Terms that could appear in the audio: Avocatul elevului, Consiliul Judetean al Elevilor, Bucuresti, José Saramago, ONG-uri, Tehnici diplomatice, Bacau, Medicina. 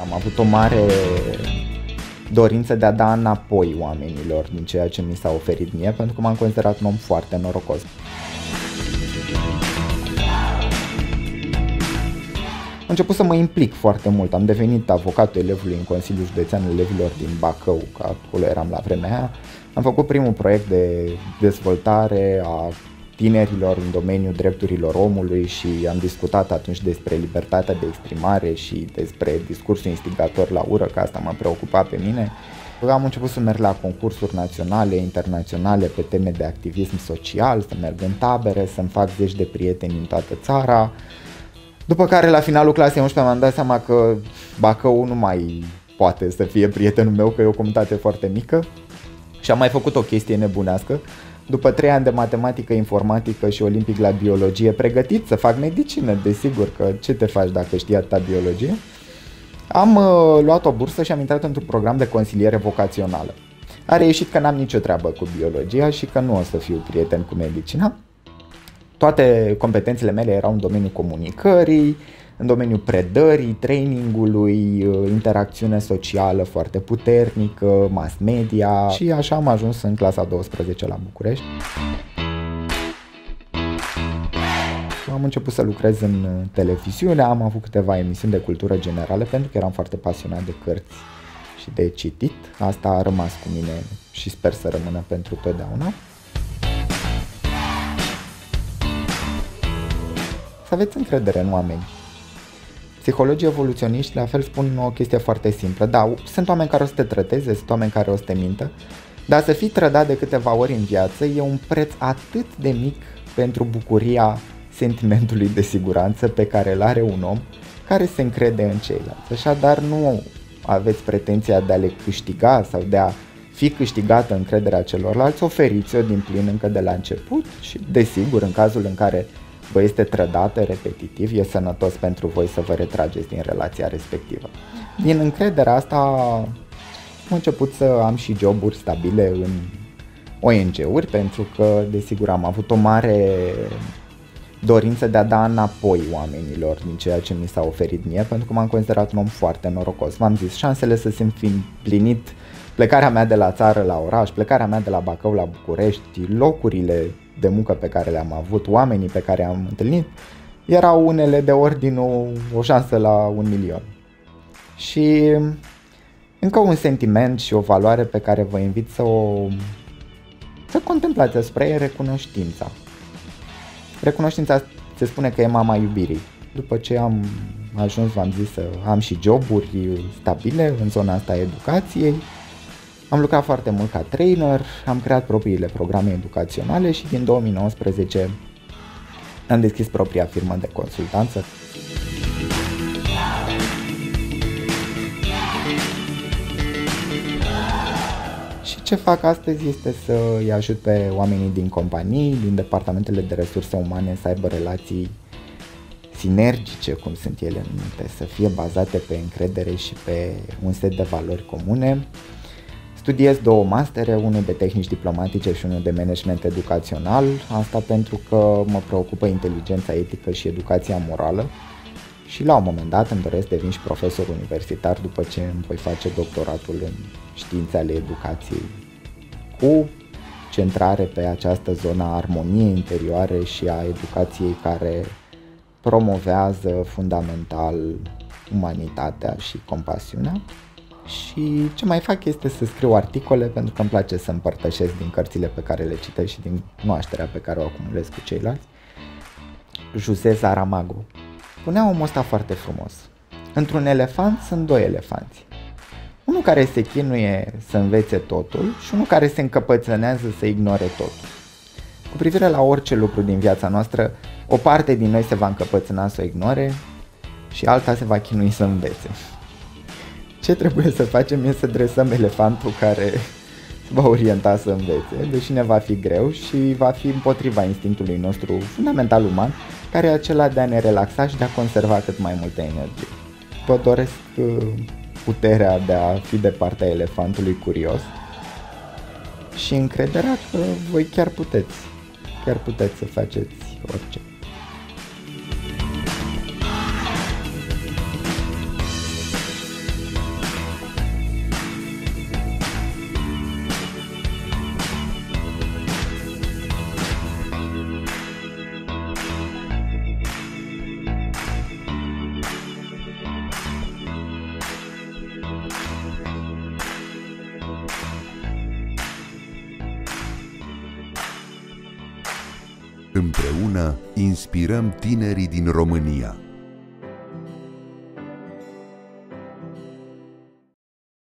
Am avut o mare dorință de a da înapoi oamenilor din ceea ce mi s-a oferit mie, pentru că m-am considerat un om foarte norocos. Am început să mă implic foarte mult, am devenit avocatul elevului în Consiliul Județean al Elevilor din Bacău, că acolo eram la vremea aia. Am făcut primul proiect de dezvoltare a tinerilor în domeniul drepturilor omului și am discutat atunci despre libertatea de exprimare și despre discursul instigator la ură, că asta m-a preocupat pe mine. Am început să merg la concursuri naționale, internaționale pe teme de activism social, să merg în tabere, să-mi fac zeci de prieteni în toată țara. După care, la finalul clasei 11-a, mi-am dat seama că Bacău nu mai poate să fie prietenul meu, că e o comunitate foarte mică. Și am mai făcut o chestie nebunească. După 3 ani de matematică, informatică și olimpic la biologie, pregătit să fac medicină, desigur, că ce te faci dacă știi atâta biologie, am luat o bursă și am intrat într-un program de consiliere vocațională. A reieșit că n-am nicio treabă cu biologia și că nu o să fiu prieten cu medicina. Toate competențele mele erau în domeniul comunicării, în domeniul predării, trainingului, interacțiune socială foarte puternică, mass media, și așa am ajuns în clasa 12 la București. Am început să lucrez în televiziune, am avut câteva emisiuni de cultură generală pentru că eram foarte pasionat de cărți și de citit. Asta a rămas cu mine și sper să rămână pentru totdeauna. Să aveți încredere în oameni. Psihologii evoluționiști, la fel, spun o chestie foarte simplă. Da, sunt oameni care o să te trăteze, sunt oameni care o să te mintă, dar să fii trădat de câteva ori în viață e un preț atât de mic pentru bucuria sentimentului de siguranță pe care îl are un om care se încrede în ceilalți. Așadar, nu aveți pretenția de a le câștiga sau de a fi câștigată încrederea celorlalți, oferiți-o din plin încă de la început și, desigur, în cazul în care vă este trădată repetitiv, e sănătos pentru voi să vă retrageți din relația respectivă. Din încrederea asta am început să am și joburi stabile în ONG-uri, pentru că, desigur, am avut o mare dorință de a da înapoi oamenilor din ceea ce mi s-a oferit mie, pentru că m-am considerat un om foarte norocos. V-am zis, șansele să simt fi împlinit, plecarea mea de la țară la oraș, plecarea mea de la Bacău la București, locurile de muncă pe care le-am avut, oamenii pe care am întâlnit, erau unele de ordinul o șansă la 1.000.000. Și încă un sentiment și o valoare pe care vă invit să contemplați asupra ei, recunoștința. Recunoștința se spune că e mama iubirii. După ce am ajuns, v-am zis, să am și joburi stabile în zona asta a educației, am lucrat foarte mult ca trainer, am creat propriile programe educaționale și din 2019 am deschis propria firmă de consultanță. Și ce fac astăzi este să îi ajut pe oamenii din companii, din departamentele de resurse umane să aibă relații sinergice, cum sunt ele numite, să fie bazate pe încredere și pe un set de valori comune. Studiez 2 mastere, unul de tehnici diplomatice și unul de management educational, asta pentru că mă preocupă inteligența etică și educația morală și la un moment dat îmi doresc să devin și profesor universitar după ce îmi voi face doctoratul în științe ale educației, cu centrare pe această zonă a armoniei interioare și a educației care promovează fundamental umanitatea și compasiunea. Și ce mai fac este să scriu articole, pentru că îmi place să împărtășesc din cărțile pe care le citesc și din cunoașterea pe care o acumulez cu ceilalți. José Saramago punea omul ăsta foarte frumos. Într-un elefant sunt 2 elefanți. Unul care se chinuie să învețe totul și unul care se încăpățânează să ignore totul. Cu privire la orice lucru din viața noastră, o parte din noi se va încăpățâna să o ignore și alta se va chinui să învețe. Ce trebuie să facem e să dresăm elefantul care se va orienta să învețe, deși ne va fi greu și va fi împotriva instinctului nostru fundamental uman, care e acela de a ne relaxa și de a conserva cât mai multă energie. Vă doresc puterea de a fi de partea elefantului curios și încrederea că voi chiar puteți să faceți orice. Împreună inspirăm tinerii din România.